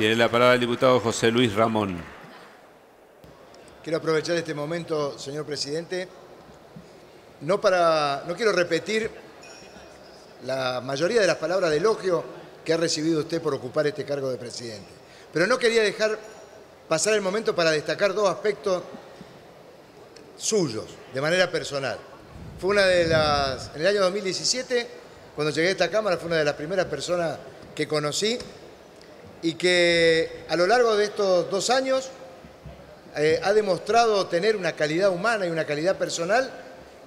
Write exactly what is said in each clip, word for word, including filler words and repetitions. Tiene la palabra el diputado José Luis Ramón. Quiero aprovechar este momento, señor presidente, no para, no quiero repetir la mayoría de las palabras de elogio que ha recibido usted por ocupar este cargo de presidente, pero no quería dejar pasar el momento para destacar dos aspectos suyos, de manera personal. Fue una de las, en el año dos mil diecisiete, cuando llegué a esta Cámara, fue una de las primeras personas que conocí y que a lo largo de estos dos años eh, ha demostrado tener una calidad humana y una calidad personal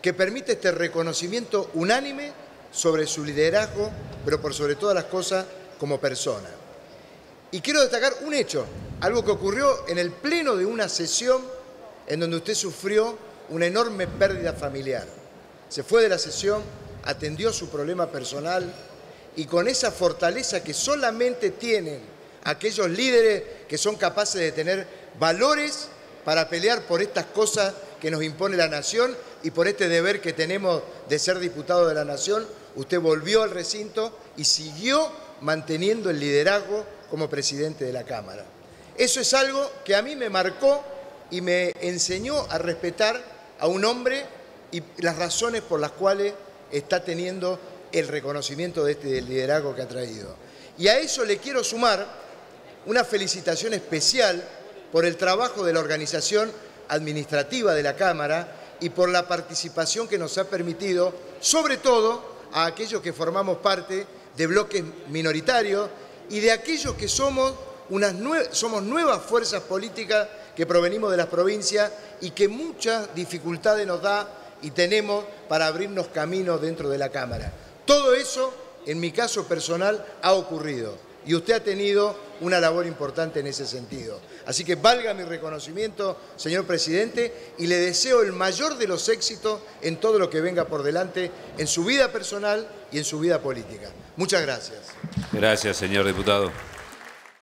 que permite este reconocimiento unánime sobre su liderazgo, pero por sobre todas las cosas como persona. Y quiero destacar un hecho, algo que ocurrió en el pleno de una sesión en donde usted sufrió una enorme pérdida familiar. Se fue de la sesión, atendió su problema personal y con esa fortaleza que solamente tienen aquellos líderes que son capaces de tener valores para pelear por estas cosas que nos impone la nación y por este deber que tenemos de ser diputado de la nación, usted volvió al recinto y siguió manteniendo el liderazgo como presidente de la Cámara. Eso es algo que a mí me marcó y me enseñó a respetar a un hombre y las razones por las cuales está teniendo el reconocimiento de este liderazgo que ha traído. Y a eso le quiero sumar una felicitación especial por el trabajo de la organización administrativa de la Cámara y por la participación que nos ha permitido, sobre todo a aquellos que formamos parte de bloques minoritarios y de aquellos que somos, unas nue- somos nuevas fuerzas políticas que provenimos de las provincias y que muchas dificultades nos da y tenemos para abrirnos caminos dentro de la Cámara. Todo eso, en mi caso personal, ha ocurrido y usted ha tenido una labor importante en ese sentido. Así que valga mi reconocimiento, señor presidente, y le deseo el mayor de los éxitos en todo lo que venga por delante, en su vida personal y en su vida política. Muchas gracias. Gracias, señor diputado.